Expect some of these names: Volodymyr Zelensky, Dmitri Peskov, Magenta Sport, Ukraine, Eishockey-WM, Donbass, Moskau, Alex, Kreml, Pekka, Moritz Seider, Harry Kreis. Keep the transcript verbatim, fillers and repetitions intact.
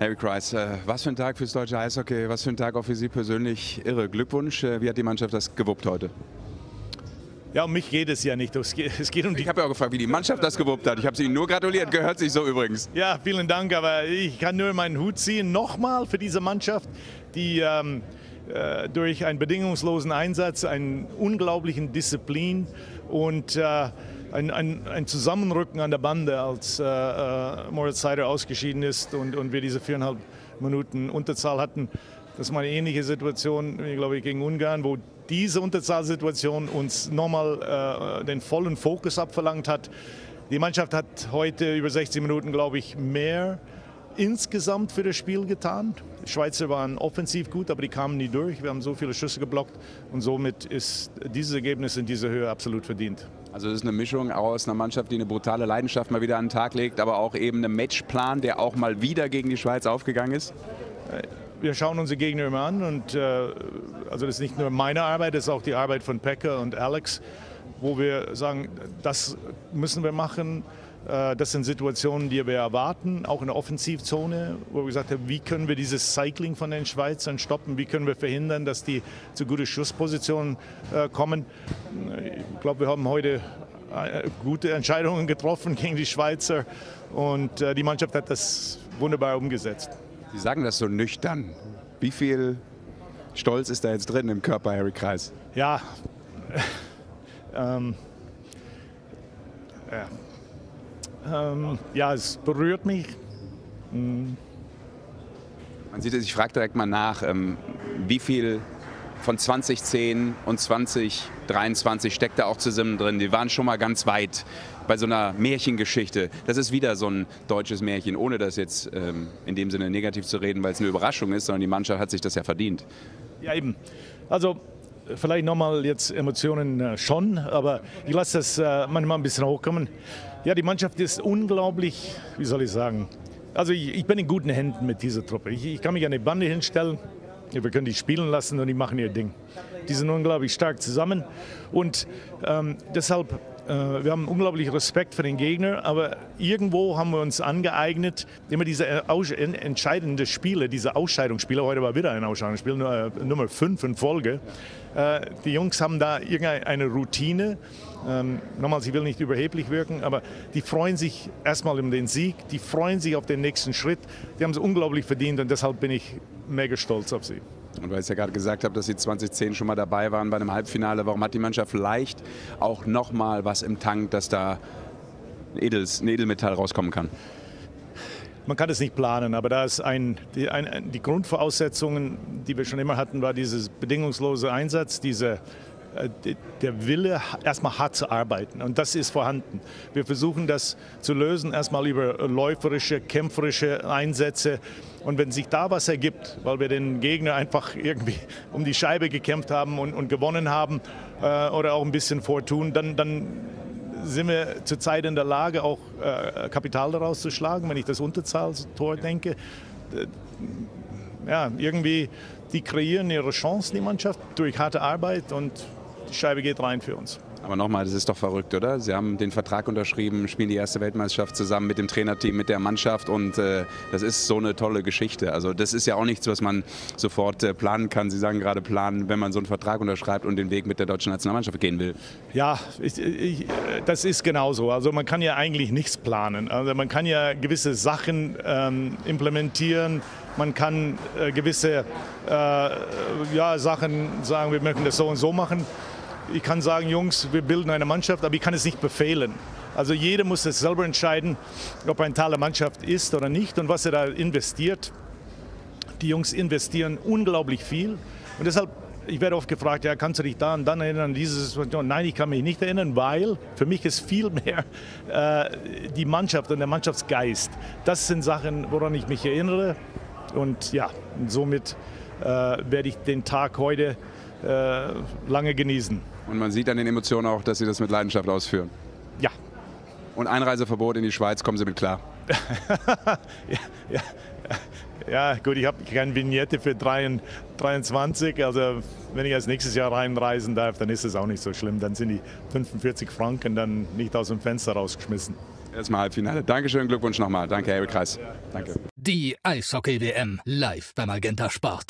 Harry Kreis, was für ein Tag fürs deutsche Eishockey, was für ein Tag auch für Sie persönlich. Irre Glückwunsch. Wie hat die Mannschaft das gewuppt heute? Ja, um mich geht es ja nicht. Es geht, es geht um die. Ich habe ja auch gefragt, wie die Mannschaft das gewuppt hat. Ich habe sie Ihnen nur gratuliert. Gehört sich so übrigens. Ja, vielen Dank. Aber ich kann nur meinen Hut ziehen. Nochmal für diese Mannschaft, die ähm, äh, durch einen bedingungslosen Einsatz, einen unglaublichen Disziplin und äh, Ein, ein, ein Zusammenrücken an der Bande, als äh, äh, Moritz Seider ausgeschieden ist und, und wir diese viereinhalb Minuten Unterzahl hatten. Das war eine ähnliche Situation, glaube ich, gegen Ungarn, wo diese Unterzahlsituation uns nochmal äh, den vollen Fokus abverlangt hat. Die Mannschaft hat heute über sechzig Minuten, glaube ich, mehr insgesamt für das Spiel getan. Die Schweizer waren offensiv gut, aber die kamen nie durch. Wir haben so viele Schüsse geblockt und somit ist dieses Ergebnis in dieser Höhe absolut verdient. Also es ist eine Mischung aus einer Mannschaft, die eine brutale Leidenschaft mal wieder an den Tag legt, aber auch eben einem Matchplan, der auch mal wieder gegen die Schweiz aufgegangen ist? Wir schauen unsere Gegner immer an und äh, also das ist nicht nur meine Arbeit, das ist auch die Arbeit von Pekka und Alex, wo wir sagen, das müssen wir machen. Das sind Situationen, die wir erwarten, auch in der Offensivzone, wo wir gesagt haben, wie können wir dieses Cycling von den Schweizern stoppen, wie können wir verhindern, dass die zu gute Schusspositionen kommen. Ich glaube, wir haben heute gute Entscheidungen getroffen gegen die Schweizer und die Mannschaft hat das wunderbar umgesetzt. Sie sagen das so nüchtern. Wie viel Stolz ist da jetzt drin im Körper, Harry Kreis? Ja, ähm, ja. Ähm, ja, es berührt mich. Mhm. Man sieht es, ich frage direkt mal nach, ähm, wie viel von zwanzig zehn und zwanzig dreiundzwanzig steckt da auch zusammen drin. Die waren schon mal ganz weit bei so einer Märchengeschichte. Das ist wieder so ein deutsches Märchen, ohne das jetzt ähm, in dem Sinne negativ zu reden, weil es eine Überraschung ist, sondern die Mannschaft hat sich das ja verdient. Ja, eben. Also vielleicht nochmal jetzt Emotionen äh, schon, aber ich lasse das äh, manchmal ein bisschen hochkommen. Ja, die Mannschaft ist unglaublich, wie soll ich sagen, also ich, ich bin in guten Händen mit dieser Truppe. Ich, ich kann mich an die Bande hinstellen, wir können die spielen lassen und die machen ihr Ding. Die sind unglaublich stark zusammen und ähm, deshalb, äh, wir haben unglaublich Respekt für den Gegner, aber irgendwo haben wir uns angeeignet, immer diese entscheidenden Spiele, diese Ausscheidungsspiele, heute war wieder ein Ausscheidungsspiel, Nummer fünf in Folge, äh, die Jungs haben da irgendeine Routine. Ähm, nochmal, ich will nicht überheblich wirken, aber die freuen sich erstmal um den Sieg, die freuen sich auf den nächsten Schritt, die haben es unglaublich verdient und deshalb bin ich mega stolz auf sie. Und weil ich ja gerade gesagt habe, dass sie zwanzig zehn schon mal dabei waren bei einem Halbfinale, warum hat die Mannschaft vielleicht auch nochmal was im Tank, dass da ein, Edels, ein Edelmetall rauskommen kann? Man kann es nicht planen, aber da ist ein, die, ein, die Grundvoraussetzungen, die wir schon immer hatten, war dieses bedingungslose Einsatz, diese der Wille, erstmal hart zu arbeiten. Und das ist vorhanden. Wir versuchen das zu lösen, erstmal über läuferische, kämpferische Einsätze. Und wenn sich da was ergibt, weil wir den Gegner einfach irgendwie um die Scheibe gekämpft haben und, und gewonnen haben äh, oder auch ein bisschen vortun, dann, dann sind wir zurzeit in der Lage, auch äh, Kapital daraus zu schlagen. Wenn ich das Unterzahlstor denke, äh, ja, irgendwie, die kreieren ihre Chancen, die Mannschaft, durch harte Arbeit und die Scheibe geht rein für uns. Aber nochmal, das ist doch verrückt, oder? Sie haben den Vertrag unterschrieben, spielen die erste Weltmeisterschaft zusammen mit dem Trainerteam, mit der Mannschaft und äh, das ist so eine tolle Geschichte. Also das ist ja auch nichts, was man sofort äh, planen kann. Sie sagen gerade planen, wenn man so einen Vertrag unterschreibt und den Weg mit der deutschen Nationalmannschaft gehen will. Ja, ich, ich, das ist genauso. Also man kann ja eigentlich nichts planen. Also man kann ja gewisse Sachen ähm, implementieren. Man kann äh, gewisse äh, ja, Sachen sagen, wir möchten das so und so machen. Ich kann sagen, Jungs, wir bilden eine Mannschaft, aber ich kann es nicht befehlen. Also jeder muss es selber entscheiden, ob er ein Teil der Mannschaft ist oder nicht und was er da investiert. Die Jungs investieren unglaublich viel und deshalb, ich werde oft gefragt, ja, kannst du dich da und dann erinnern an diese Situation? Nein, ich kann mich nicht erinnern, weil für mich ist viel mehr äh, die Mannschaft und der Mannschaftsgeist. Das sind Sachen, woran ich mich erinnere und ja, somit äh, werde ich den Tag heute äh, lange genießen. Und man sieht an den Emotionen auch, dass Sie das mit Leidenschaft ausführen. Ja. Und Einreiseverbot in die Schweiz, kommen Sie mit klar? ja, ja, ja, gut, ich habe keine Vignette für dreiundzwanzig. Also wenn ich als nächstes Jahr reinreisen darf, dann ist es auch nicht so schlimm. Dann sind die fünfundvierzig Franken dann nicht aus dem Fenster rausgeschmissen. Erstmal Halbfinale. Dankeschön, Glückwunsch nochmal. Danke, Herr Kreis. Danke. Die Eishockey-W M live bei Magenta Sport.